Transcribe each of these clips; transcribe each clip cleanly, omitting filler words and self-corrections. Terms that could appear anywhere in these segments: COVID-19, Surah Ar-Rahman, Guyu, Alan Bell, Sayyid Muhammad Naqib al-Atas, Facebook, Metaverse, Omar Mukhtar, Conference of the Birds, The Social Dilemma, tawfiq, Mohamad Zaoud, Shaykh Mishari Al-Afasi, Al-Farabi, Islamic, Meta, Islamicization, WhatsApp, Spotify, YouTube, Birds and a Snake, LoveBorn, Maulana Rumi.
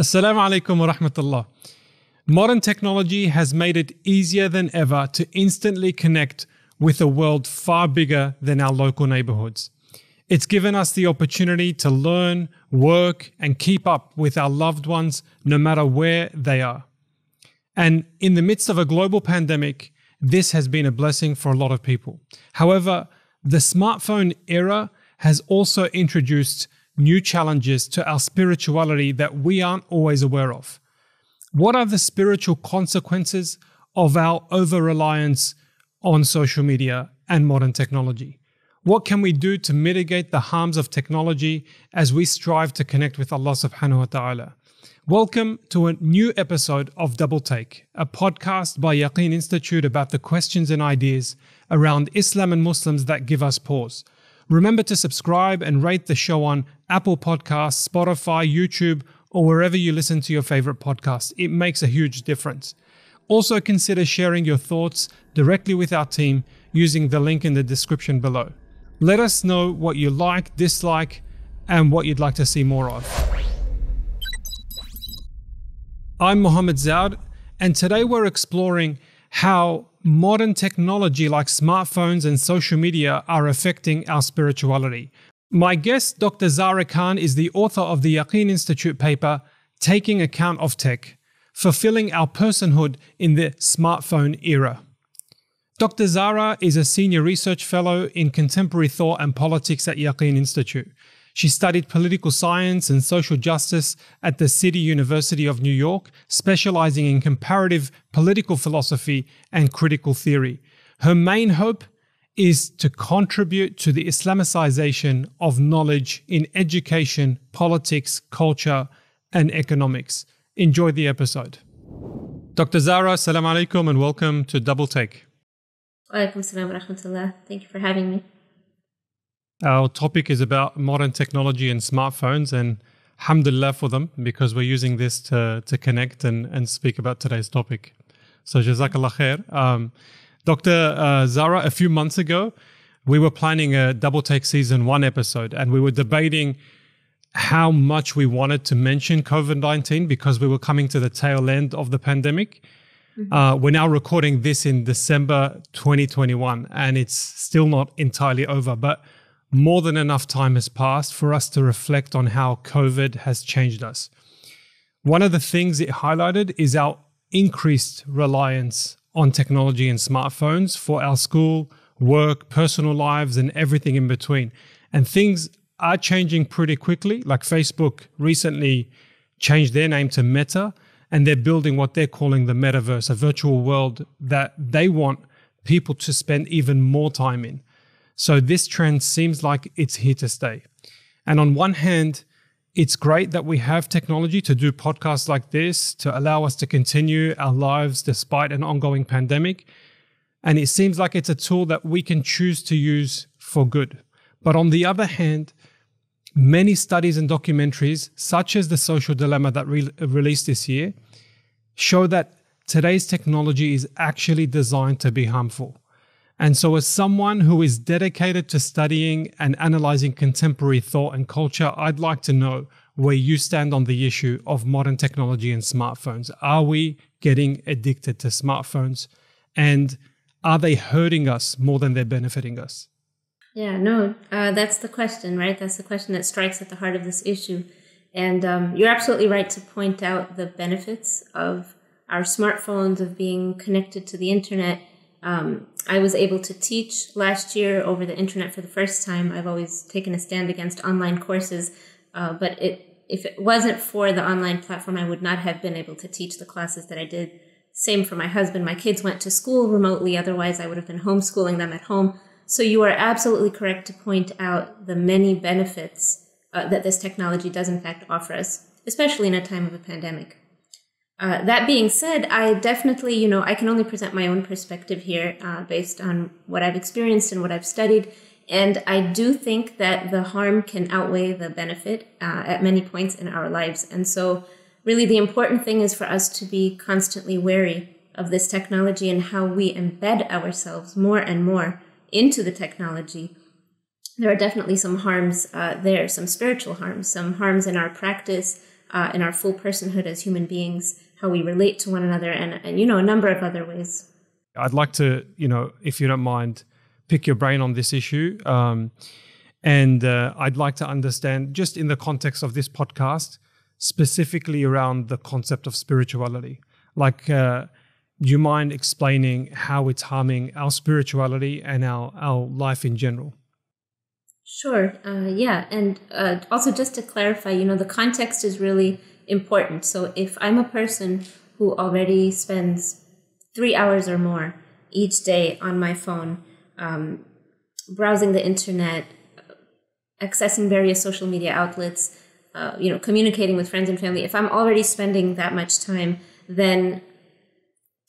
Assalamu alaikum wa rahmatullah. Modern technology has made it easier than ever to instantly connect with a world far bigger than our local neighborhoods. It's given us the opportunity to learn, work, and keep up with our loved ones no matter where they are. And in the midst of a global pandemic, this has been a blessing for a lot of people. However, the smartphone era has also introduced new challenges to our spirituality that we aren't always aware of. What are the spiritual consequences of our over-reliance on social media and modern technology? What can we do to mitigate the harms of technology as we strive to connect with Allah subhanahu wa ta'ala? Welcome to a new episode of Double Take, a podcast by Yaqeen Institute about the questions and ideas around Islam and Muslims that give us pause. Remember to subscribe and rate the show on Apple Podcasts, Spotify, YouTube, or wherever you listen to your favorite podcast. It makes a huge difference. Also consider sharing your thoughts directly with our team using the link in the description below. Let us know what you like, dislike, and what you'd like to see more of. I'm Mohamad Zaoud, and today we're exploring how modern technology like smartphones and social media are affecting our spirituality. My guest, Dr. Zara Khan, is the author of the Yaqeen Institute paper, Taking Account of Tech, Fulfilling Our Personhood in the Smartphone Era. Dr. Zara is a senior research fellow in contemporary thought and politics at Yaqeen Institute. She studied political science and social justice at the City University of New York, specializing in comparative political philosophy and critical theory. Her main hope is to contribute to the Islamicization of knowledge in education, politics, culture, and economics. Enjoy the episode. Dr. Zara, assalamu alaikum and welcome to Double Take. Wa alaikum salam wa rahmatullah. Thank you for having me. Our topic is about modern technology and smartphones, and alhamdulillah for them, because we're using this to connect and speak about today's topic. So jazakallah khair. Dr. Zara, a few months ago, we were planning a Double Take Season 1 episode, and we were debating how much we wanted to mention COVID-19 because we were coming to the tail end of the pandemic. We're now recording this in December 2021, and it's still not entirely over, but more than enough time has passed for us to reflect on how COVID has changed us. One of the things it highlighted is our increased reliance on technology and smartphones for our school, work, personal lives, and everything in between. And things are changing pretty quickly. Like Facebook recently changed their name to Meta, and they're building what they're calling the Metaverse, a virtual world that they want people to spend even more time in. So this trend seems like it's here to stay. And on one hand, it's great that we have technology to do podcasts like this, to allow us to continue our lives despite an ongoing pandemic. And it seems like it's a tool that we can choose to use for good. But on the other hand, many studies and documentaries, such as The Social Dilemma that released this year, show that today's technology is actually designed to be harmful. And so as someone who is dedicated to studying and analyzing contemporary thought and culture, I'd like to know where you stand on the issue of modern technology and smartphones. Are we getting addicted to smartphones? And are they hurting us more than they're benefiting us? Yeah, no, that's the question, right? That's the question that strikes at the heart of this issue. And you're absolutely right to point out the benefits of our smartphones, of being connected to the internet. I was able to teach last year over the internet for the first time. I've always taken a stand against online courses, but if it wasn't for the online platform, I would not have been able to teach the classes that I did. Same for my husband. My kids went to school remotely. Otherwise, I would have been homeschooling them at home. So you are absolutely correct to point out the many benefits that this technology does in fact offer us, especially in a time of a pandemic. That being said, I definitely, I can only present my own perspective here based on what I've experienced and what I've studied. And I do think that the harm can outweigh the benefit at many points in our lives. And so really the important thing is for us to be constantly wary of this technology and how we embed ourselves more and more into the technology. There are definitely some harms there, some spiritual harms, some harms in our practice, in our full personhood as human beings, how we relate to one another, and you know, a number of other ways. I'd like to, you know, if you don't mind, pick your brain on this issue. I'd like to understand, just in the context of this podcast, specifically around the concept of spirituality. Like, do you mind explaining how it's harming our spirituality and our life in general? Sure. Yeah. And also just to clarify, you know, the context is really important. So if I'm a person who already spends 3 hours or more each day on my phone, browsing the internet, accessing various social media outlets, you know, communicating with friends and family, if I'm already spending that much time, then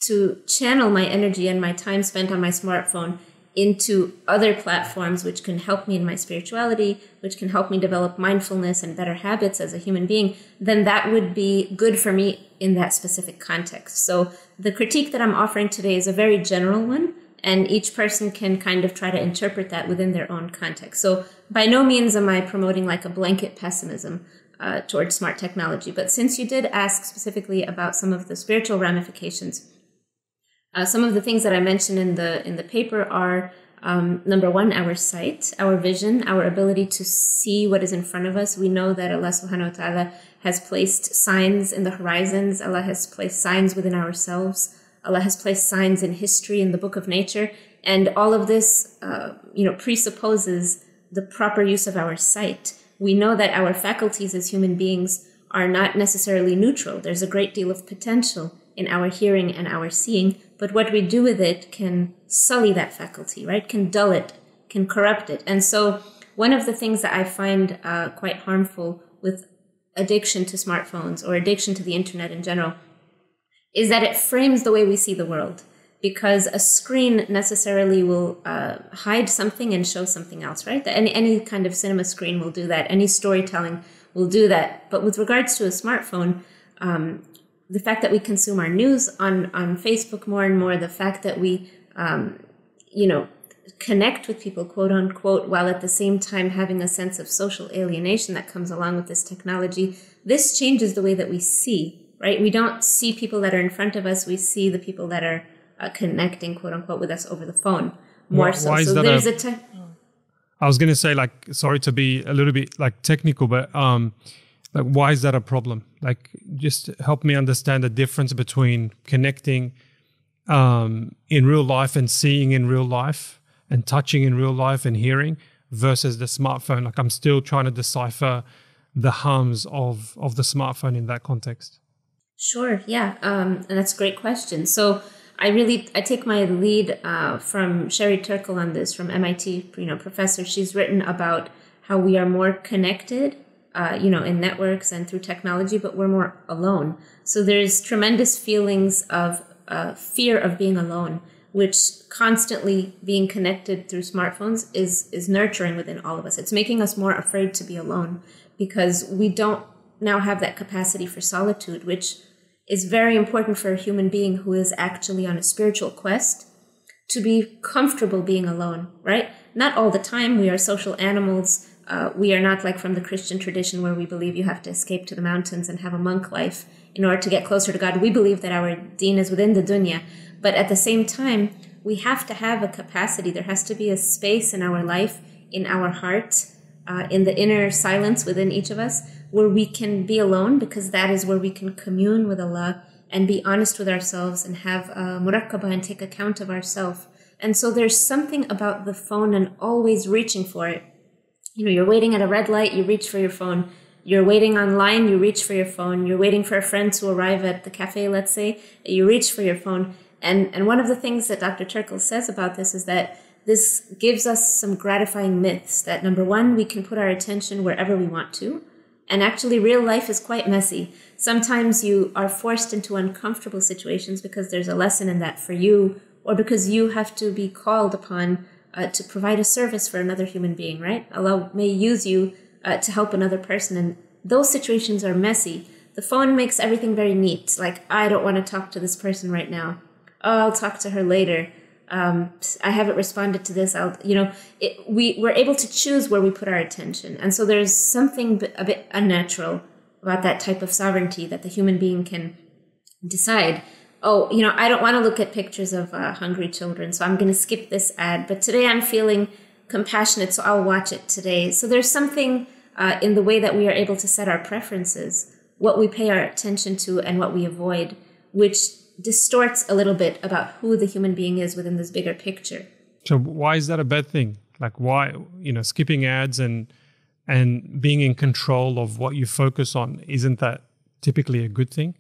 to channel my energy and my time spent on my smartphone into other platforms which can help me in my spirituality, which can help me develop mindfulness and better habits as a human being, then that would be good for me in that specific context. So the critique that I'm offering today is a very general one, and each person can kind of try to interpret that within their own context. So by no means am I promoting like a blanket pessimism towards smart technology. But since you did ask specifically about some of the spiritual ramifications, some of the things that I mentioned in the paper are, number one, our sight, our vision, our ability to see what is in front of us. We know that Allah subhanahu wa ta'ala has placed signs in the horizons. Allah has placed signs within ourselves. Allah has placed signs in history, in the book of nature. And all of this, you know, presupposes the proper use of our sight. We know that our faculties as human beings are not necessarily neutral. There's a great deal of potential in our hearing and our seeing, but what we do with it can sully that faculty, right? Can dull it, can corrupt it. And so one of the things that I find quite harmful with addiction to smartphones or addiction to the internet in general is that it frames the way we see the world, because a screen necessarily will hide something and show something else, right? Any kind of cinema screen will do that. Any storytelling will do that. But with regards to a smartphone, the fact that we consume our news on Facebook more and more, the fact that we, you know, connect with people, quote unquote, while at the same time having a sense of social alienation that comes along with this technology, this changes the way that we see, right? We don't see people that are in front of us. We see the people that are connecting, quote unquote, with us over the phone more. I was going to say, like, sorry to be a little bit like technical, but like, why is that a problem? Like, just help me understand the difference between connecting in real life and seeing in real life and touching in real life and hearing versus the smartphone. Like, I'm still trying to decipher the harms of the smartphone in that context. Sure, yeah, and that's a great question. So I take my lead from Sherry Turkle on this, from MIT, you know, professor. She's written about how we are more connected, you know, in networks and through technology, but we're more alone. So there's tremendous feelings of fear of being alone, which constantly being connected through smartphones is nurturing within all of us. It's making us more afraid to be alone because we don't now have that capacity for solitude, which is very important for a human being who is actually on a spiritual quest to be comfortable being alone, right? Not all the time. We are social animals. We are not like from the Christian tradition where we believe you have to escape to the mountains and have a monk life in order to get closer to God. We believe that our deen is within the dunya. But at the same time, we have to have a capacity. There has to be a space in our life, in our heart, in the inner silence within each of us where we can be alone, because that is where we can commune with Allah and be honest with ourselves and have murakkabah and take account of ourselves. And so there's something about the phone and always reaching for it. You know, you're waiting at a red light, you reach for your phone. You're waiting online, you reach for your phone. You're waiting for a friend to arrive at the cafe, let's say, you reach for your phone. And one of the things that Dr. Turkle says about this is that this gives us some gratifying myths that, number one, we can put our attention wherever we want to. And actually, real life is quite messy. Sometimes you are forced into uncomfortable situations because there's a lesson in that for you, or because you have to be called upon to provide a service for another human being, right? Allah may use you to help another person. And those situations are messy. The phone makes everything very neat. Like, I don't want to talk to this person right now. Oh, I'll talk to her later. I haven't responded to this. We're able to choose where we put our attention. And so there's something a bit unnatural about that type of sovereignty, that the human being can decide, oh, you know, I don't want to look at pictures of hungry children, so I'm going to skip this ad. But today I'm feeling compassionate, so I'll watch it today. So there's something in the way that we are able to set our preferences, what we pay our attention to and what we avoid, which distorts a little bit about who the human being is within this bigger picture. So why is that a bad thing? Like why, you know, skipping ads and being in control of what you focus on, isn't that typically a good thing?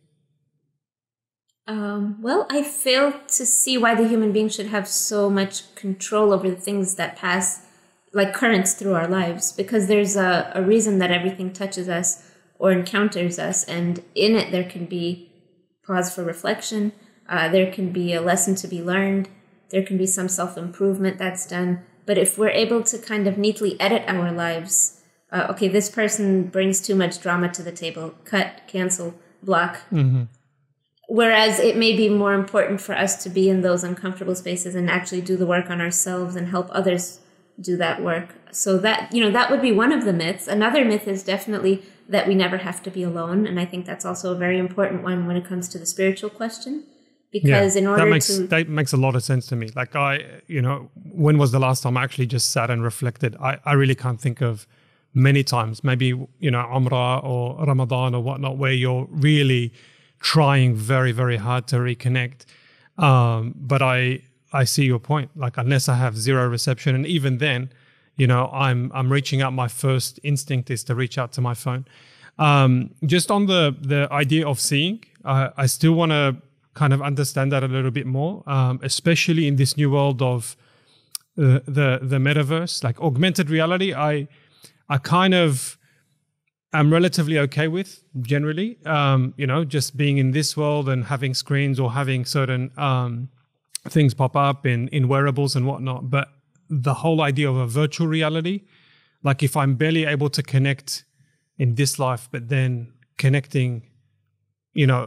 Well, I fail to see why the human being should have so much control over the things that pass like currents through our lives, because there's a reason that everything touches us or encounters us, and in it there can be pause for reflection, there can be a lesson to be learned, there can be some self-improvement that's done. But if we're able to kind of neatly edit our lives, okay, this person brings too much drama to the table, cut, cancel, block. Mm-hmm. Whereas it may be more important for us to be in those uncomfortable spaces and actually do the work on ourselves and help others do that work. So that, you know, that would be one of the myths. Another myth is definitely that we never have to be alone. And I think that's also a very important one when it comes to the spiritual question. Because in order to... That makes a lot of sense to me. Like I, you know, when was the last time I actually just sat and reflected? I really can't think of many times. Maybe, you know, Umrah or Ramadan or whatnot, where you're really... trying very, very hard to reconnect. But I see your point. Like unless I have zero reception, and even then, you know, I'm reaching out. My first instinct is to reach out to my phone. Just on the idea of seeing, I still want to kind of understand that a little bit more, especially in this new world of the metaverse, like augmented reality. I kind of I'm relatively okay with generally, you know, just being in this world and having screens or having certain things pop up in wearables and whatnot. But the whole idea of a virtual reality, like if I'm barely able to connect in this life, but then connecting, you know,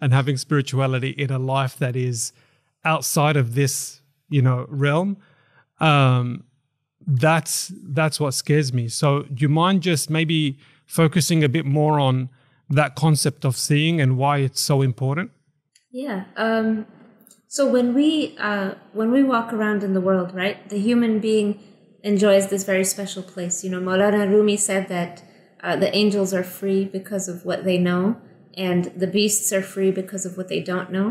and having spirituality in a life that is outside of this, you know, realm, that's what scares me. So do you mind just maybe focusing a bit more on that concept of seeing and why it's so important? Yeah. So when we walk around in the world, right, the human being enjoys this very special place. You know, Maulana Rumi said that the angels are free because of what they know, and the beasts are free because of what they don't know.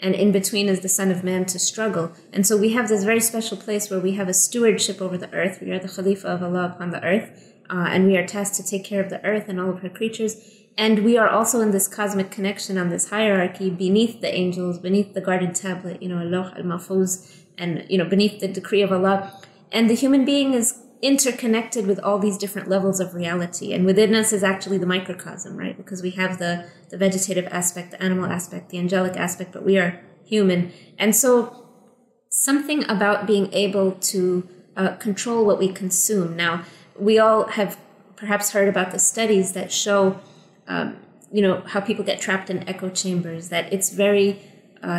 And in between is the Son of Man to struggle. And so we have this very special place where we have a stewardship over the earth. We are the Khalifa of Allah upon the earth, and we are tasked to take care of the earth and all of her creatures. And we are also in this cosmic connection on this hierarchy beneath the angels, beneath the guarded tablet, you know, al-Lawh al-Mahfuz, and, you know, beneath the decree of Allah. And the human being is interconnected with all these different levels of reality, and within us is actually the microcosm, right? Because we have the vegetative aspect, the animal aspect, the angelic aspect, but we are human. And so something about being able to control what we consume. Now, we all have perhaps heard about the studies that show, you know, how people get trapped in echo chambers, that it's very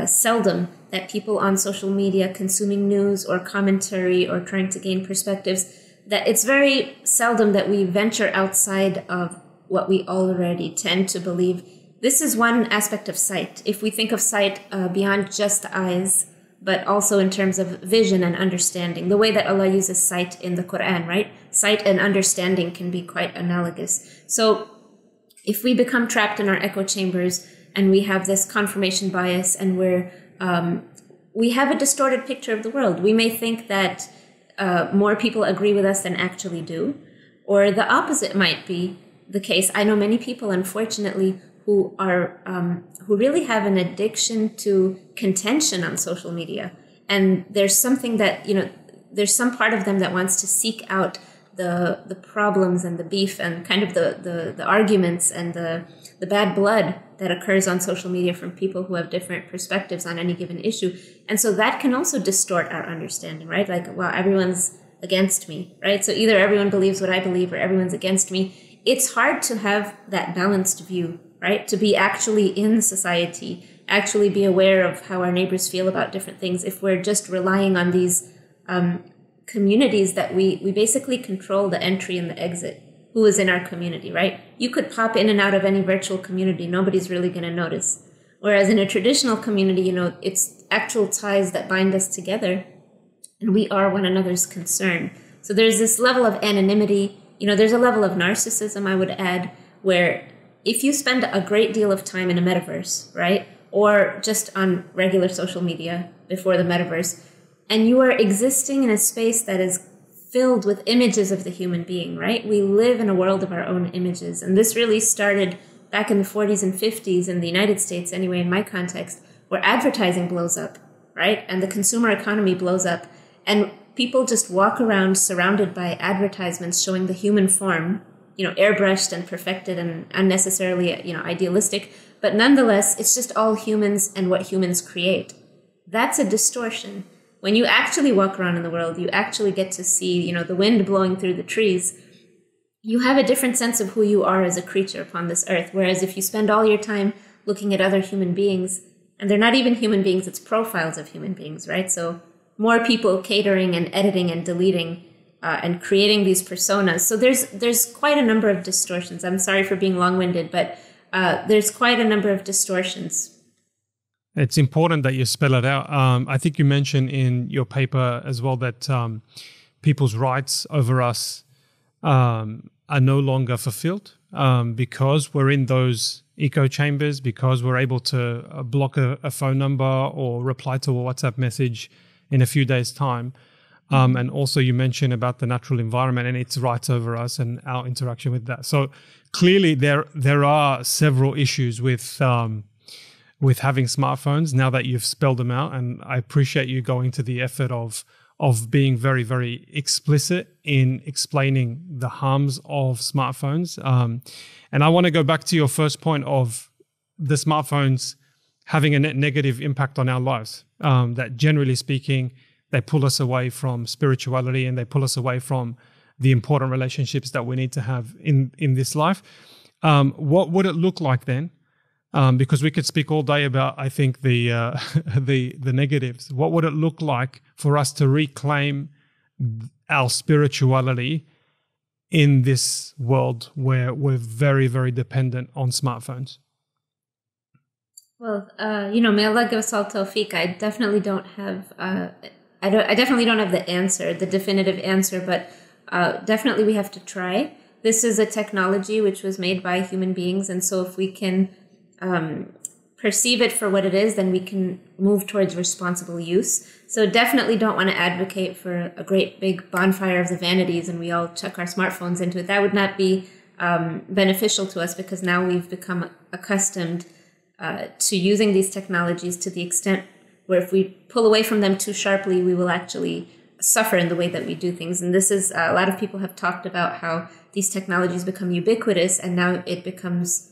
seldom that people on social media consuming news or commentary or trying to gain perspectives, that it's very seldom that we venture outside of what we already tend to believe. This is one aspect of sight. If we think of sight beyond just the eyes, but also in terms of vision and understanding, the way that Allah uses sight in the Quran, right? Sight and understanding can be quite analogous. So if we become trapped in our echo chambers and we have this confirmation bias and we have a distorted picture of the world, we may think that more people agree with us than actually do, or the opposite might be the case. I know many people, unfortunately, who are who really have an addiction to contention on social media, and there's something that, you know, there's some part of them that wants to seek out the problems and the beef and kind of the arguments and the bad blood that occurs on social media from people who have different perspectives on any given issue. And so that can also distort our understanding, right? Like, well, everyone's against me, right? So either everyone believes what I believe or everyone's against me. It's hard to have that balanced view, right? To be actually in society, actually be aware of how our neighbors feel about different things if we're just relying on these communities that we basically control the entry and the exit who is in our community, right? You could pop in and out of any virtual community. Nobody's really going to notice. Whereas in a traditional community, you know, it's actual ties that bind us together, and we are one another's concern. So there's this level of anonymity. You know, there's a level of narcissism, I would add, where if you spend a great deal of time in a metaverse, right, or just on regular social media before the metaverse, and you are existing in a space that is filled with images of the human being, right? We live in a world of our own images. And this really started back in the 40s and 50s in the United States, anyway, in my context, where advertising blows up, right? And the consumer economy blows up. And people just walk around surrounded by advertisements showing the human form, you know, airbrushed and perfected and unnecessarily, you know, idealistic. But nonetheless, it's just all humans and what humans create. That's a distortion. When you actually walk around in the world, you actually get to see, you know, the wind blowing through the trees. You have a different sense of who you are as a creature upon this earth. Whereas if you spend all your time looking at other human beings, and they're not even human beings, it's profiles of human beings, right? So more people catering and editing and deleting and creating these personas. So there's quite a number of distortions. I'm sorry for being long-winded, but there's quite a number of distortions. It's important that you spell it out. I think you mentioned in your paper as well that people's rights over us are no longer fulfilled because we're in those echo chambers, because we're able to block a phone number or reply to a WhatsApp message in a few days' time. And also you mentioned about the natural environment and its rights over us and our interaction with that. So clearly there are several issues with having smartphones now that you've spelled them out. And I appreciate you going to the effort of being very, very explicit in explaining the harms of smartphones. And I want to go back to your first point of the smartphones having a net negative impact on our lives, that generally speaking, they pull us away from spirituality and they pull us away from the important relationships that we need to have in this life. What would it look like then? Because we could speak all day about, I think, the negatives. What would it look like for us to reclaim our spirituality in this world where we're very, very dependent on smartphones? Well, you know, may Allah give us all tawfiq. I definitely don't have the answer, the definitive answer, but definitely we have to try. This is a technology which was made by human beings, and so if we can perceive it for what it is, then we can move towards responsible use. So definitely don't want to advocate for a great big bonfire of the vanities and we all chuck our smartphones into it. That would not be beneficial to us because now we've become accustomed to using these technologies to the extent where if we pull away from them too sharply, we will actually suffer in the way that we do things. And this is, a lot of people have talked about how these technologies become ubiquitous and now it becomes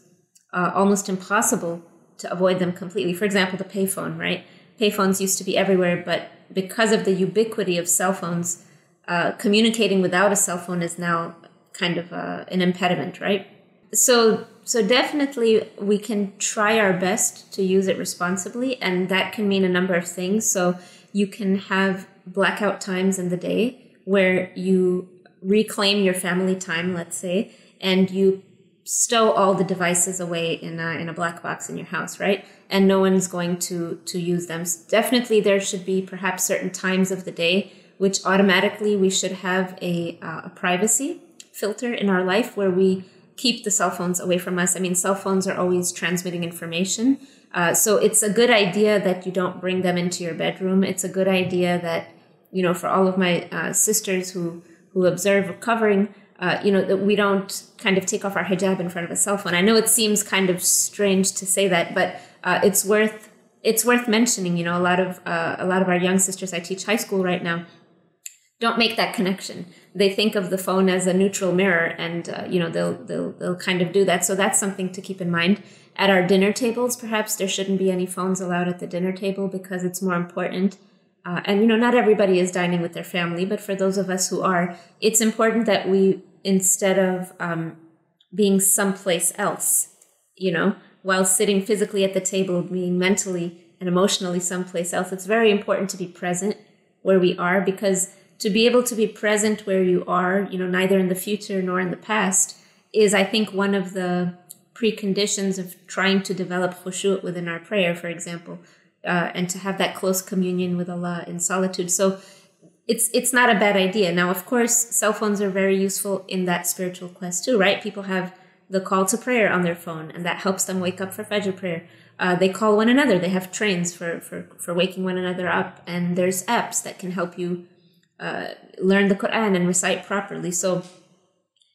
almost impossible to avoid them completely. For example, the payphone, right? Payphones used to be everywhere, but because of the ubiquity of cell phones, communicating without a cell phone is now kind of an impediment, right? So definitely we can try our best to use it responsibly, and that can mean a number of things. So you can have blackout times in the day where you reclaim your family time, let's say, and you stow all the devices away in a black box in your house, right? And no one's going to use them. So definitely there should be perhaps certain times of the day which automatically we should have a privacy filter in our life where we keep the cell phones away from us. I mean, cell phones are always transmitting information. So it's a good idea that you don't bring them into your bedroom. It's a good idea that, you know, for all of my sisters who observe recovering, you know, that we don't kind of take off our hijab in front of a cell phone. I know it seems kind of strange to say that, but it's worth mentioning. You know, a lot of our young sisters, I teach high school right now, don't make that connection. They think of the phone as a neutral mirror, and you know, they'll kind of do that. So that's something to keep in mind. At our dinner tables, perhaps there shouldn't be any phones allowed at the dinner table because it's more important. And, you know, not everybody is dining with their family, but for those of us who are, it's important that we, instead of being someplace else, you know, while sitting physically at the table, being mentally and emotionally someplace else, it's very important to be present where we are because to be able to be present where you are, you know, neither in the future nor in the past, is, I think, one of the preconditions of trying to develop khushu' within our prayer, for example, and to have that close communion with Allah in solitude. So it's not a bad idea. Now, of course, cell phones are very useful in that spiritual quest too, right? People have the call to prayer on their phone, and that helps them wake up for Fajr prayer. They call one another. They have trains for waking one another up, and there's apps that can help you learn the Quran and recite properly. So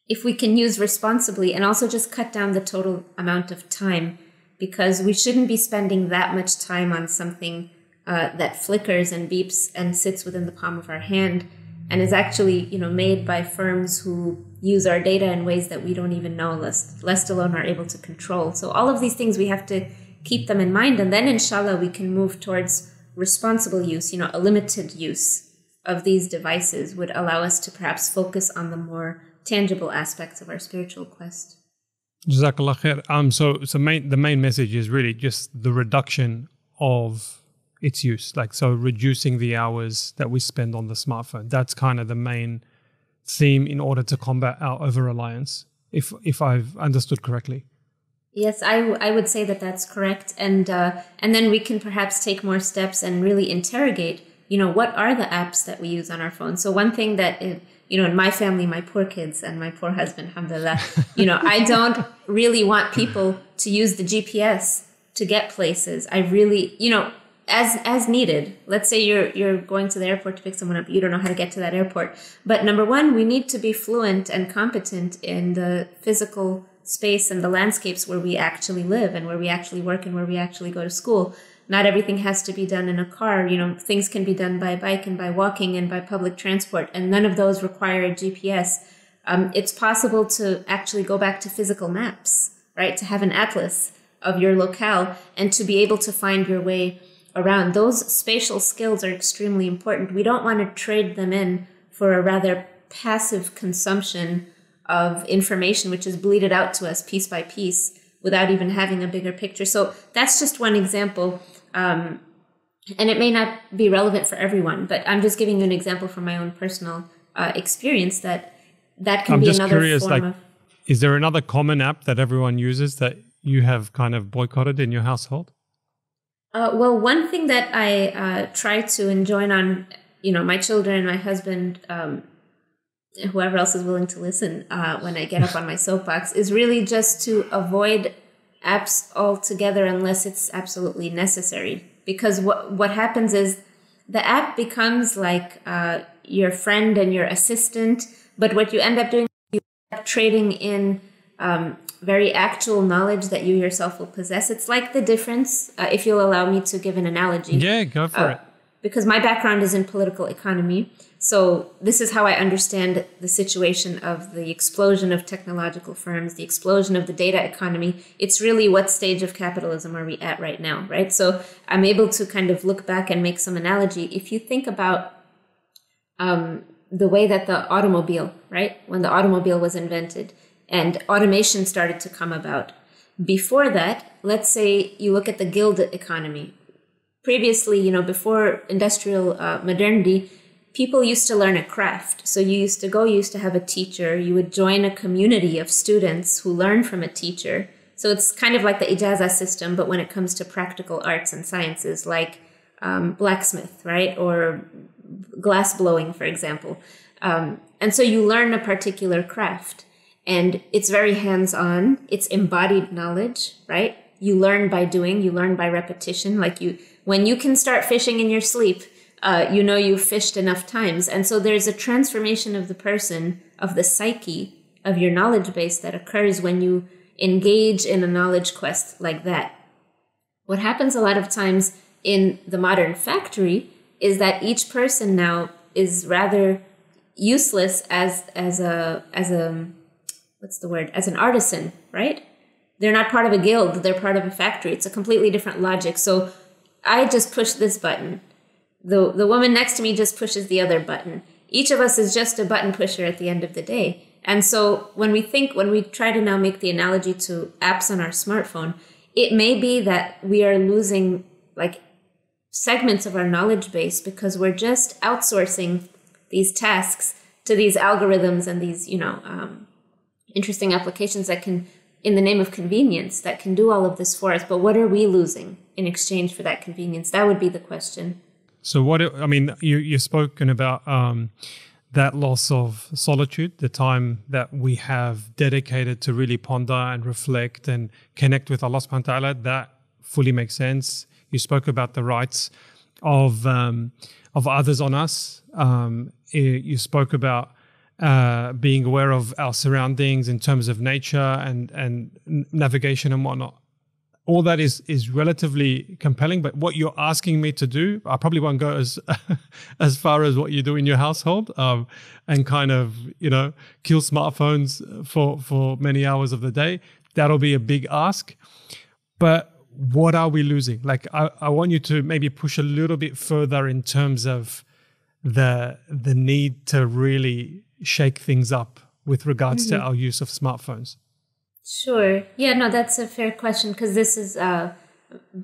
if we can use responsibly and also just cut down the total amount of time, because we shouldn't be spending that much time on something that flickers and beeps and sits within the palm of our hand and is actually, you know, made by firms who use our data in ways that we don't even know, lest alone are able to control. So all of these things, we have to keep them in mind. And then, inshallah, we can move towards responsible use. You know, a limited use of these devices would allow us to perhaps focus on the more tangible aspects of our spiritual quest. Jazakallah khair. The main message is really just the reduction of its use. Like, so reducing the hours that we spend on the smartphone. That's kind of the main theme in order to combat our over-reliance, if I've understood correctly. Yes, I would say that that's correct. And then we can perhaps take more steps and really interrogate, you know, what are the apps that we use on our phone? So one thing that, you know, in my family, my poor kids and my poor husband, alhamdulillah, you know, I don't really want people to use the GPS to get places. I really, you know, as needed. Let's say you're going to the airport to pick someone up. You don't know how to get to that airport. But number one, we need to be fluent and competent in the physical space and the landscapes where we actually live and where we actually work and where we actually go to school. Not everything has to be done in a car. You know, things can be done by bike and by walking and by public transport, and none of those require a GPS. It's possible to actually go back to physical maps, right? To have an atlas of your locale and to be able to find your way around. Those spatial skills are extremely important. We don't want to trade them in for a rather passive consumption of information, which is bleeded out to us piece by piece without even having a bigger picture. So that's just one example. And it may not be relevant for everyone, but I'm just giving you an example from my own personal experience that can be another form of... Is there another common app that everyone uses that you have kind of boycotted in your household? Well, one thing that I try to enjoin on, you know, my children, my husband, whoever else is willing to listen when I get up on my soapbox, is really just to avoid apps altogether unless it's absolutely necessary. Because what happens is the app becomes like your friend and your assistant, but what you end up doing is you end up trading in very actual knowledge that you yourself will possess. It's like the difference, if you'll allow me to give an analogy. Yeah, go for it. Because my background is in political economy. So this is how I understand the situation of the explosion of technological firms, the explosion of the data economy. It's really, what stage of capitalism are we at right now, right? So I'm able to kind of look back and make some analogy. If you think about the way that the automobile, right, when the automobile was invented and automation started to come about. Before that, let's say you look at the guild economy. Previously, you know, before industrial modernity, people used to learn a craft. So you used to have a teacher. You would join a community of students who learn from a teacher. So it's kind of like the ijaza system, but when it comes to practical arts and sciences, like blacksmith, right? Or glass blowing, for example. And so you learn a particular craft, and it's very hands-on. It's embodied knowledge, right? You learn by doing, you learn by repetition. Like when you can start fishing in your sleep, you know you've fished enough times. And so there's a transformation of the person, of the psyche, of your knowledge base that occurs when you engage in a knowledge quest like that. What happens a lot of times in the modern factory is that each person now is rather useless as an artisan, right? They're not part of a guild. They're part of a factory. It's a completely different logic. So I just push this button. The woman next to me just pushes the other button. Each of us is just a button pusher at the end of the day. And so when we try to now make the analogy to apps on our smartphone, it may be that we are losing like segments of our knowledge base because we're just outsourcing these tasks to these algorithms and these, you know, interesting applications that can, in the name of convenience, that can do all of this for us. But what are we losing in exchange for that convenience? That would be the question. So what, I mean, you've spoken about that loss of solitude, the time that we have dedicated to really ponder and reflect and connect with Allah subhanahu wa ta'ala, that fully makes sense. You spoke about the rights of others on us. You spoke about being aware of our surroundings in terms of nature and navigation and whatnot. All that is relatively compelling, but what you're asking me to do, I probably won't go as as far as what you do in your household and kind of, you know, kill smartphones for many hours of the day. That'll be a big ask. But what are we losing? Like, I want you to maybe push a little bit further in terms of the need to really shake things up with regards to our use of smartphones. Sure. Yeah, no, that's a fair question, because this has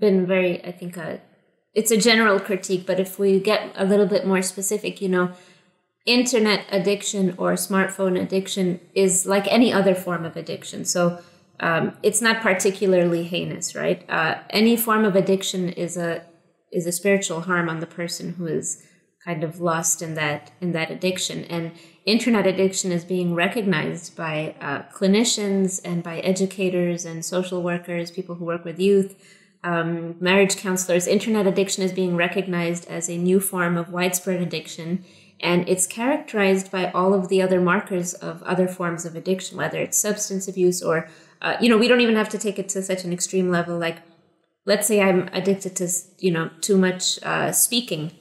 been very, I think, it's a general critique, but if we get a little bit more specific, you know, internet addiction or smartphone addiction is like any other form of addiction. So it's not particularly heinous, right? Any form of addiction is a spiritual harm on the person who is kind of lost in that addiction. And internet addiction is being recognized by clinicians and by educators and social workers, people who work with youth, marriage counselors. Internet addiction is being recognized as a new form of widespread addiction, and it's characterized by all of the other markers of other forms of addiction, whether it's substance abuse or, you know, we don't even have to take it to such an extreme level. Like, let's say I'm addicted to, you know, too much speaking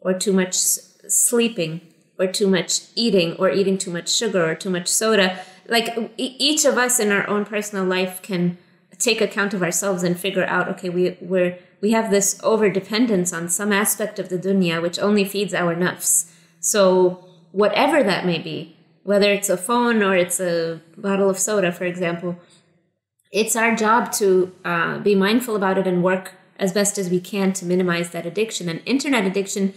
or too much sleeping, or too much eating, or eating too much sugar, or too much soda. Like, each of us in our own personal life can take account of ourselves and figure out, okay, we have this over-dependence on some aspect of the dunya, which only feeds our nafs. So whatever that may be, whether it's a phone or it's a bottle of soda, for example, it's our job to be mindful about it and work as best as we can to minimize that addiction. And internet addiction,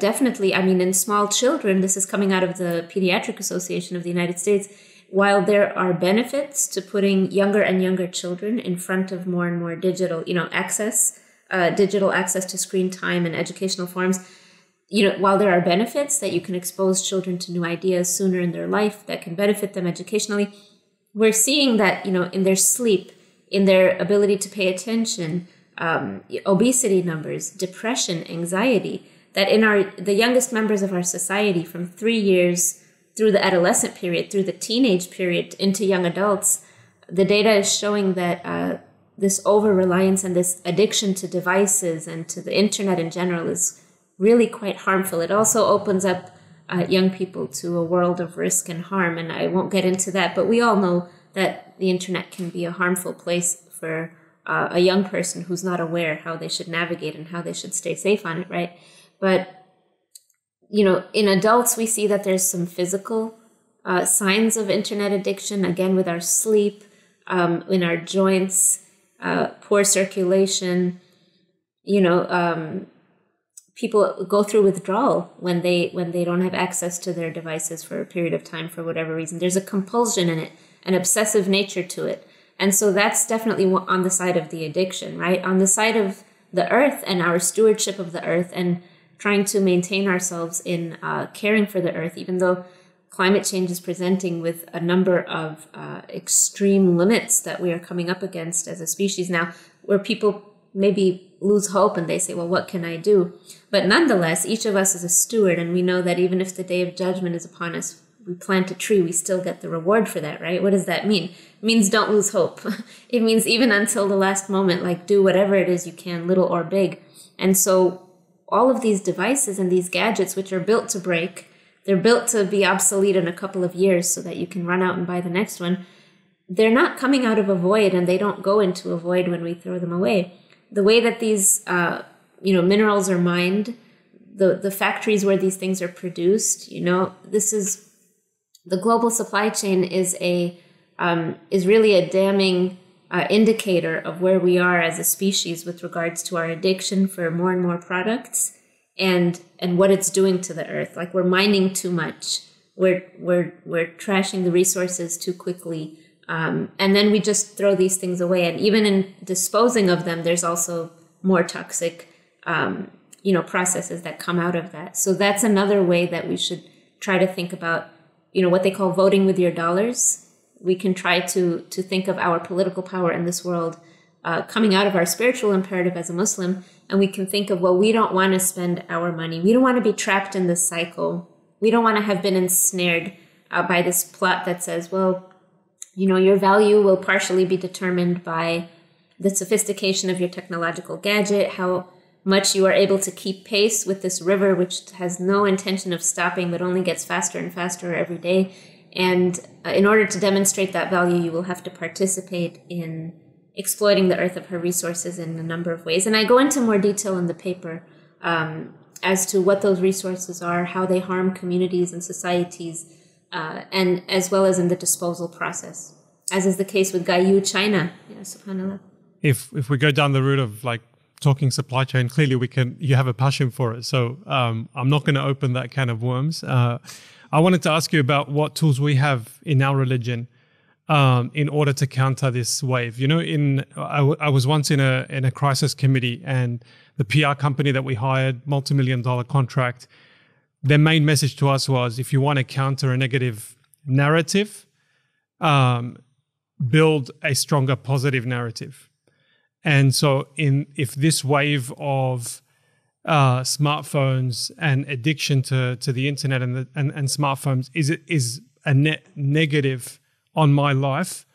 definitely, I mean, in small children, this is coming out of the Pediatric Association of the United States, while there are benefits to putting younger and younger children in front of more and more digital, you know, access, digital access to screen time and educational forms, you know, while there are benefits that you can expose children to new ideas sooner in their life that can benefit them educationally, we're seeing that, you know, in their sleep, in their ability to pay attention, obesity numbers, depression, anxiety, that in the youngest members of our society, from 3 years through the adolescent period, through the teenage period into young adults, the data is showing that this over-reliance and this addiction to devices and to the internet in general is really quite harmful. It also opens up young people to a world of risk and harm, and I won't get into that, but we all know that the internet can be a harmful place for a young person who's not aware how they should navigate and how they should stay safe on it, right? But, you know, in adults, we see that there's some physical signs of internet addiction, again, with our sleep, in our joints, poor circulation. You know, people go through withdrawal when they don't have access to their devices for a period of time for whatever reason. There's a compulsion in it, an obsessive nature to it. And so that's definitely on the side of the addiction, right? On the side of the earth and our stewardship of the earth and trying to maintain ourselves in caring for the earth, even though climate change is presenting with a number of extreme limits that we are coming up against as a species now, where people maybe lose hope and they say, well, what can I do? But nonetheless, each of us is a steward, and we know that even if the day of judgment is upon us, we plant a tree, we still get the reward for that, right? What does that mean? It means don't lose hope. It means even until the last moment, like, do whatever it is you can, little or big. And so all of these devices and these gadgets, which are built to break, they're built to be obsolete in a couple of years so that you can run out and buy the next one. They're not coming out of a void, and they don't go into a void when we throw them away. The way that these you know, minerals are mined, the factories where these things are produced, you know, this is, the global supply chain is really a damning indicator of where we are as a species with regards to our addiction for more and more products and what it's doing to the earth. Like, we're mining too much. We're trashing the resources too quickly. And then we just throw these things away. And even in disposing of them, there's also more toxic, processes that come out of that. So that's another way that we should try to think about, what they call voting with your dollars. We can try to think of our political power in this world coming out of our spiritual imperative as a Muslim. And we can think of, well, we don't want to spend our money. We don't want to be trapped in this cycle. We don't want to have been ensnared by this plot that says, well, your value will partially be determined by the sophistication of your technological gadget, how much you are able to keep pace with this river, which has no intention of stopping, but only gets faster and faster every day. And in order to demonstrate that value, you will have to participate in exploiting the earth of her resources in a number of ways. And I go into more detail in the paper as to what those resources are, how they harm communities and societies, and as well as in the disposal process, as is the case with Guyu, China. Yeah, subhanAllah. If we go down the route of talking supply chain, clearly you have a passion for it. So I'm not going to open that can of worms. I wanted to ask you about what tools we have in our religion in order to counter this wave. I was once in a crisis committee, and the PR company that we hired, multi-million-dollar contract, their main message to us was, if you want to counter a negative narrative, build a stronger positive narrative. And so if this wave of smartphones and addiction to the internet and smartphones is a net negative on my life,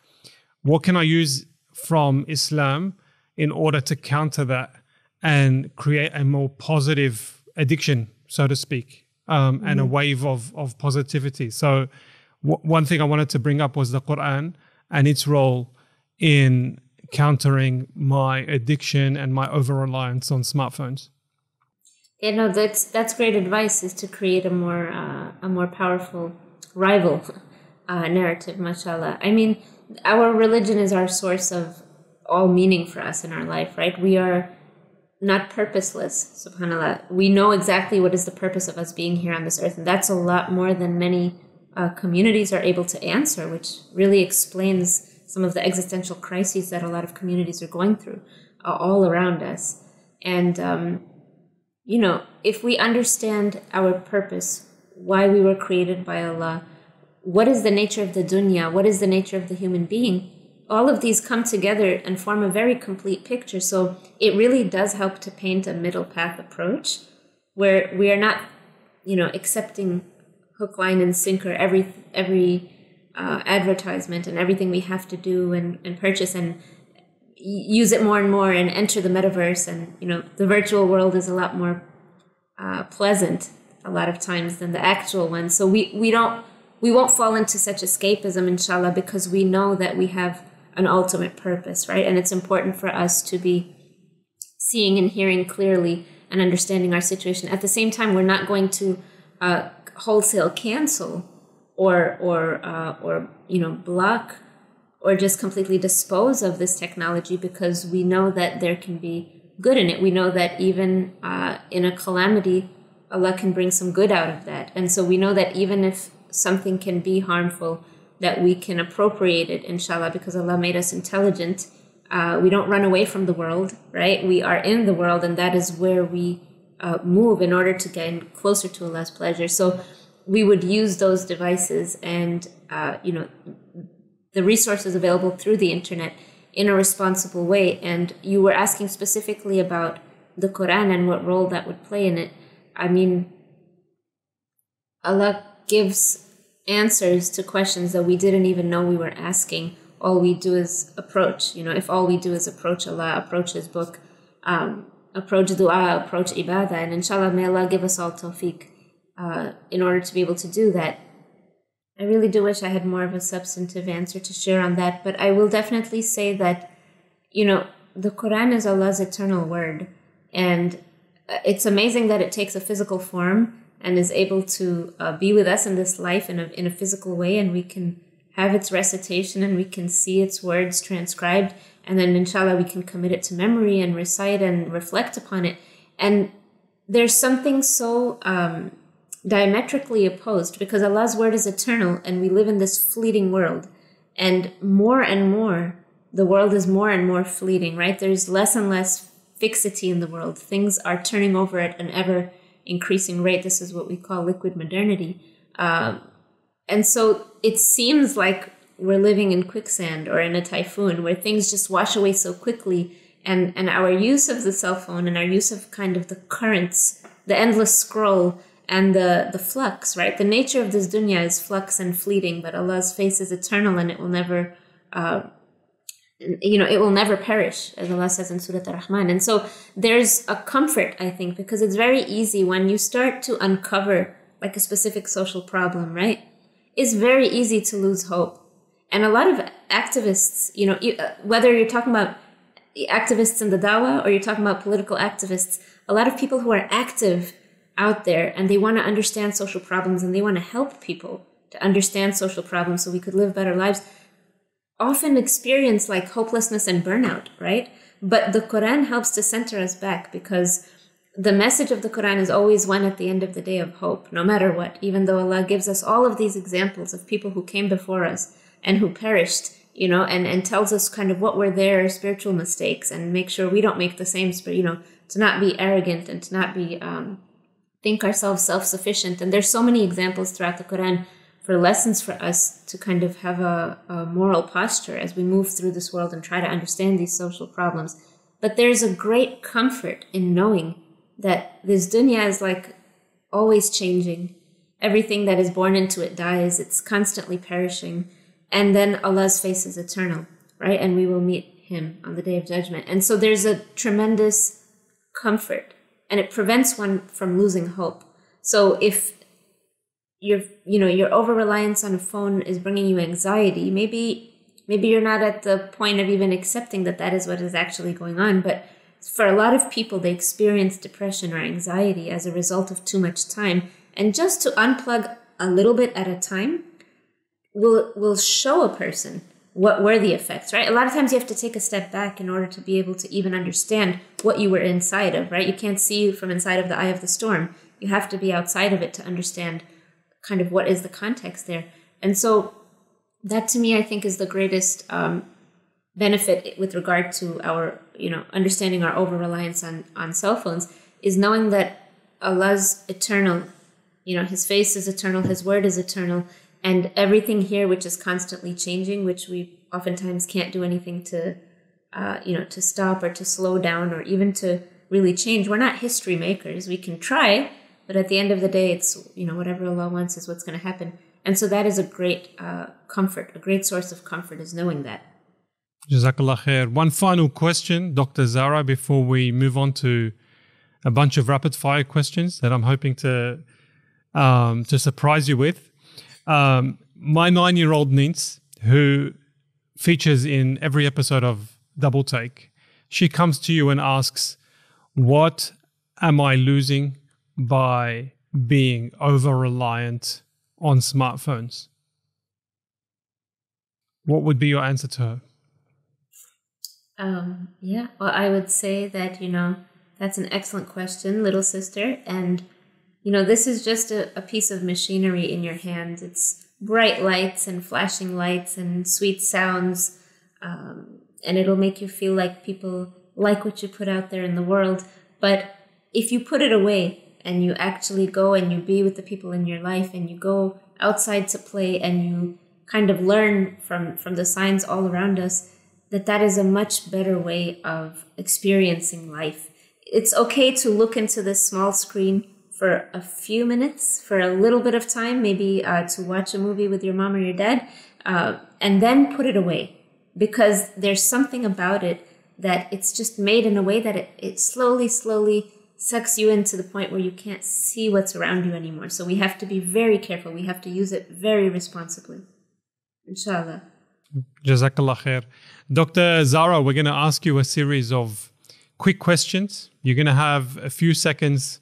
what can I use from Islam in order to counter that and create a more positive addiction, so to speak, and a wave of positivity? So one thing I wanted to bring up was the Quran and its role in countering my addiction and my over-reliance on smartphones. Yeah, no, that's great advice, is to create a more powerful rival narrative, mashallah. I mean, our religion is our source of all meaning for us in our life, right? We are not purposeless, subhanAllah. We know exactly what is the purpose of us being here on this earth, and that's a lot more than many communities are able to answer, which really explains some of the existential crises that a lot of communities are going through all around us. And, if we understand our purpose, why we were created by Allah, what is the nature of the dunya, what is the nature of the human being, all of these come together and form a very complete picture. So it really does help to paint a middle path approach where we are not, accepting hook, line, and sinker every advertisement and everything we have to do and purchase and use it more and more and enter the metaverse. And, the virtual world is a lot more pleasant a lot of times than the actual one. So we won't fall into such escapism, inshallah, because we know that we have an ultimate purpose, right? And it's important for us to be seeing and hearing clearly and understanding our situation. At the same time, we're not going to wholesale cancel or block or just completely dispose of this technology, because we know that there can be good in it. We know that even in a calamity, Allah can bring some good out of that. And so we know that even if something can be harmful, that we can appropriate it, inshallah, because Allah made us intelligent. We don't run away from the world, right? We are in the world, and that is where we move in order to get closer to Allah's pleasure. So we would use those devices and, the resources available through the internet in a responsible way. And you were asking specifically about the Quran and what role that would play in it. I mean, Allah gives answers to questions that we didn't even know we were asking. All we do is approach. If all we do is approach Allah, approach His book, approach dua, approach ibadah, and inshallah, may Allah give us all tawfiq in order to be able to do that. I really do wish I had more of a substantive answer to share on that, but I will definitely say that, the Quran is Allah's eternal word, and it's amazing that it takes a physical form and is able to be with us in this life in a physical way, and we can have its recitation and we can see its words transcribed, and then inshallah we can commit it to memory and recite and reflect upon it. And there's something so diametrically opposed, because Allah's word is eternal and we live in this fleeting world. And more, the world is more and more fleeting, right? There's less and less fixity in the world. Things are turning over at an ever increasing rate. This is what we call liquid modernity. And so it seems like we're living in quicksand or in a typhoon where things just wash away so quickly. And our use of the cell phone and our use of kind of the currents, the endless scroll and the flux, right? The nature of this dunya is flux and fleeting, but Allah's face is eternal and it will never, it will never perish, as Allah says in Surah Ar-Rahman. And so there's a comfort, I think, because it's very easy when you start to uncover like a specific social problem, right? It's very easy to lose hope. And a lot of activists, whether you're talking about activists in the dawah, or you're talking about political activists, a lot of people who are active out there and they want to understand social problems and they want to help people to understand social problems so we could live better lives, often experience like hopelessness and burnout, right? But the Quran helps to center us back, because the message of the Quran is always one at the end of the day of hope, no matter what, even though Allah gives us all of these examples of people who came before us and who perished, and tells us kind of what were their spiritual mistakes and make sure we don't make the same, to not be arrogant and to not be, think ourselves self-sufficient. And there's so many examples throughout the Quran for lessons for us to kind of have a moral posture as we move through this world and try to understand these social problems. But there's a great comfort in knowing that this dunya is like always changing. Everything that is born into it dies. It's constantly perishing. And then Allah's face is eternal, right? And we will meet him on the day of judgment. And so there's a tremendous comfort, and it prevents one from losing hope. So if your over-reliance on a phone is bringing you anxiety, maybe you're not at the point of even accepting that that is what is actually going on. But for a lot of people, they experience depression or anxiety as a result of too much time. And just to unplug a little bit at a time will show a person what were the effects, right? A lot of times you have to take a step back in order to be able to even understand what you were inside of, right? You can't see from inside of the eye of the storm. You have to be outside of it to understand kind of what is the context there. And so that, to me, I think is the greatest benefit with regard to our, understanding our over-reliance on cell phones, is knowing that Allah's eternal, his face is eternal, his word is eternal, and everything here, which is constantly changing, which we oftentimes can't do anything to, to stop or to slow down or even to really change. We're not history makers. We can try, but at the end of the day, it's, whatever Allah wants is what's going to happen. And so that is a great comfort, a great source of comfort, is knowing that. Jazakallah khair. One final question, Dr. Zara, before we move on to a bunch of rapid fire questions that I'm hoping to surprise you with. My 9-year-old niece, who features in every episode of Double Take, she comes to you and asks, what am I losing by being over-reliant on smartphones? What would be your answer to her? I would say that, that's an excellent question, little sister, and this is just a piece of machinery in your hand. It's bright lights and flashing lights and sweet sounds, and it'll make you feel like people like what you put out there in the world. But if you put it away and you actually go and you be with the people in your life and you go outside to play and you kind of learn from the signs all around us, that is a much better way of experiencing life. It's okay to look into this small screen for a few minutes, for a little bit of time, maybe to watch a movie with your mom or your dad, and then put it away, because there's something about it that it's just made in a way that it slowly sucks you into the point where you can't see what's around you anymore. So we have to be very careful. We have to use it very responsibly. Inshallah. Jazakallah khair. Dr. Zara, we're going to ask you a series of quick questions. You're going to have a few seconds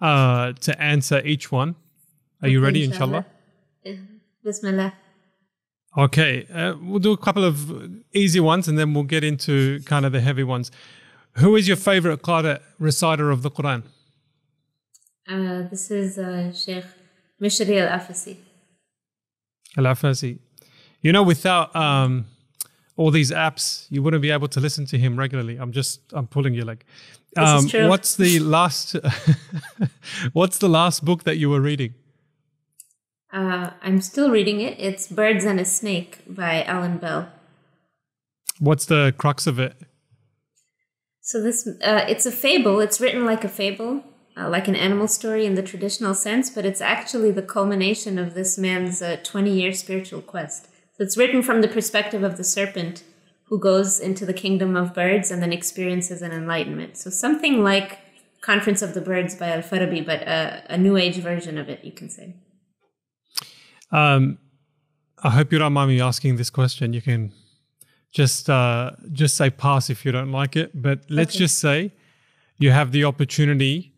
to answer each one. Are you ready, inshallah? Bismillah. Okay, we'll do a couple of easy ones and then we'll get into kind of the heavy ones. Who is your favorite qari, reciter of the Quran? This is Shaykh Mishari Al-Afasi. Al-Afasi. You know, without all these apps, you wouldn't be able to listen to him regularly. I'm pulling your leg. This is true. What's the last book that you were reading? I'm still reading it. It's Birds and a Snake by Alan Bell. What's the crux of it? So this it's a fable. It's written like a fable, like an animal story in the traditional sense, but it's actually the culmination of this man's 20-year spiritual quest. So it's written from the perspective of the serpent who goes into the kingdom of birds and then experiences an enlightenment. So something like Conference of the Birds by Al-Farabi, but a New Age version of it, you can say. I hope you don't mind me asking this question. You can just say pass if you don't like it. But let's just say you have the opportunity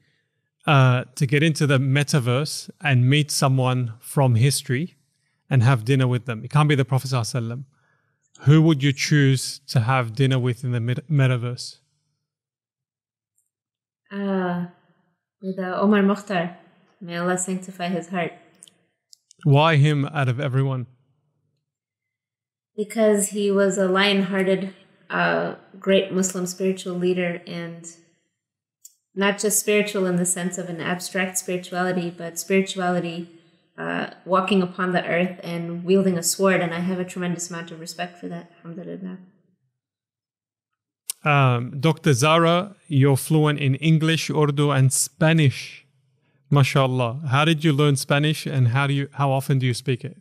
to get into the metaverse and meet someone from history and have dinner with them. It can't be the Prophet ﷺ. Who would you choose to have dinner with in the metaverse? With Omar Mukhtar. May Allah sanctify his heart. Why him out of everyone? Because he was a lion-hearted, great Muslim spiritual leader, and not just spiritual in the sense of an abstract spirituality, but spirituality walking upon the earth and wielding a sword. And I have a tremendous amount of respect for that, alhamdulillah. Dr. Zara, you're fluent in English, Urdu, and Spanish. MashaAllah. How did you learn Spanish, and how often do you speak it?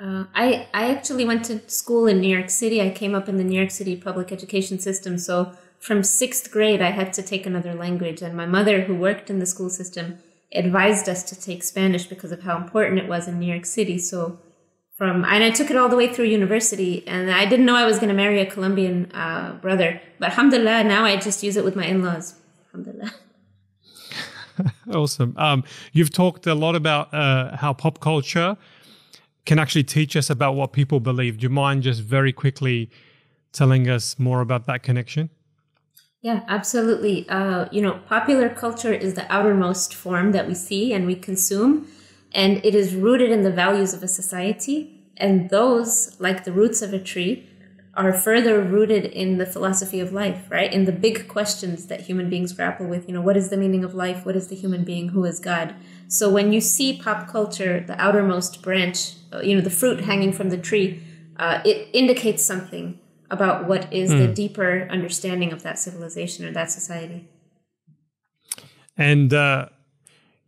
I actually went to school in New York City. I came up in the New York City public education system. So from 6th grade, I had to take another language. And my mother, who worked in the school system, advised us to take Spanish because of how important it was in New York City. So and I took it all the way through university. And I didn't know I was going to marry a Colombian brother. But alhamdulillah, now I just use it with my in-laws. Alhamdulillah. Awesome. You've talked a lot about how pop culture can actually teach us about what people believe. Do you mind just very quickly telling us more about that connection? Yeah, absolutely. You know, popular culture is the outermost form that we see and we consume, and it is rooted in the values of a society. And those, like the roots of a tree, are further rooted in the philosophy of life, right? In the big questions that human beings grapple with, you know, what is the meaning of life? What is the human being? Who is God? So when you see pop culture, the outermost branch, you know, the fruit hanging from the tree, it indicates something about what is the deeper understanding of that civilization or that society. And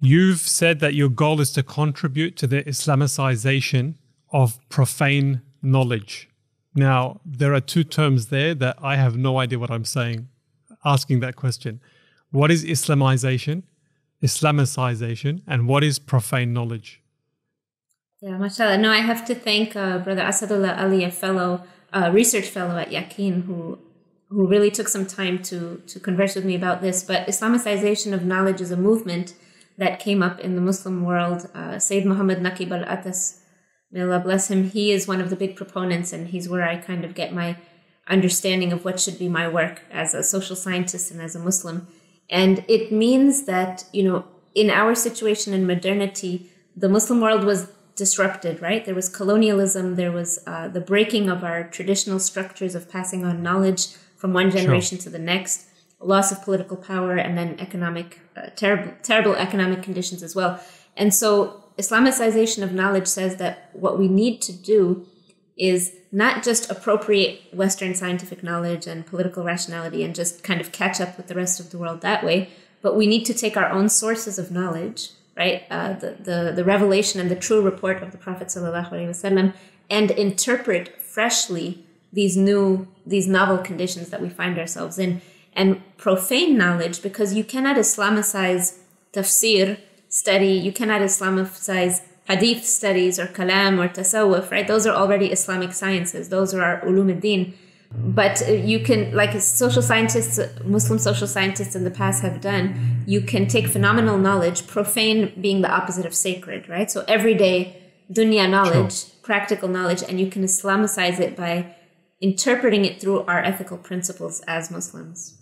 you've said that your goal is to contribute to the Islamicization of profane knowledge. Now, there are two terms there that I have no idea what I'm saying, asking that question. What is Islamicization, and what is profane knowledge? Yeah, mashallah. No, I have to thank Brother Asadullah Ali, a fellow, research fellow at Yaqeen, who really took some time to converse with me about this. But Islamicization of knowledge is a movement that came up in the Muslim world. Sayyid Muhammad Naqib al-Atas, may Allah bless him, he is one of the big proponents, and he's where I kind of get my understanding of what should be my work as a social scientist and as a Muslim. And it means that, you know, in our situation in modernity, the Muslim world was disrupted, right? There was colonialism, there was the breaking of our traditional structures of passing on knowledge from one generation to the next, loss of political power, and then economic, terrible economic conditions as well. And so Islamicization of knowledge says that what we need to do is not just appropriate Western scientific knowledge and political rationality and just kind of catch up with the rest of the world that way, but we need to take our own sources of knowledge, right? The revelation and the true report of the Prophet ﷺ, and interpret freshly these novel conditions that we find ourselves in. And profane knowledge, because you cannot Islamicize tafsir study, you cannot Islamicize hadith studies or kalam or tasawwuf, right? Those are already Islamic sciences. Those are our ulum al-din. But you can, like social scientists, Muslim social scientists in the past have done, you can take phenomenal knowledge, profane being the opposite of sacred, right? So everyday dunya knowledge, practical knowledge, and you can Islamicize it by interpreting it through our ethical principles as Muslims.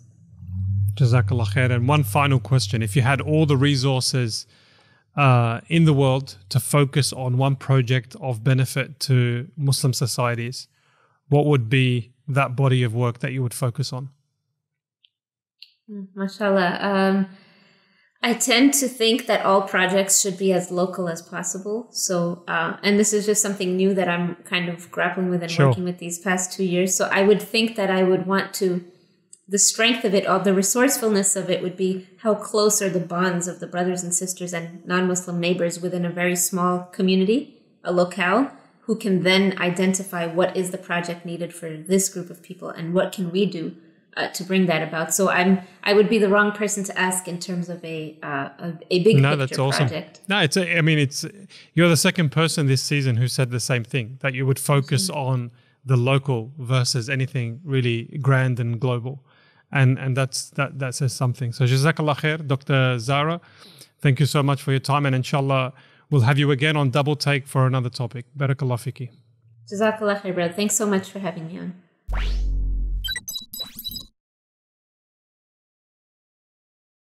Jazakallah khair. And one final question. If you had all the resources in the world to focus on one project of benefit to Muslim societies, what would be that body of work that you would focus on? MashaAllah. I tend to think that all projects should be as local as possible. So, and this is just something new that I'm kind of grappling with and working with these past 2 years. So I would think that I would want to, the strength of it, or the resourcefulness of it would be how close are the bonds of the brothers and sisters and non-Muslim neighbors within a very small community, a locale, who can then identify what is the project needed for this group of people and what can we do to bring that about. So I would be the wrong person to ask in terms of a big picture that's awesome. Project. No, it's a, I mean, it's you're the second person this season who said the same thing, that you would focus on the local versus anything really grand and global, and that says something. So Jazakallah khair, Dr. Zara, thank you so much for your time, and inshallah we'll have you again on Double Take for another topic. Barakallah fiki. Jazakallah khair, brother. Thanks so much for having me on.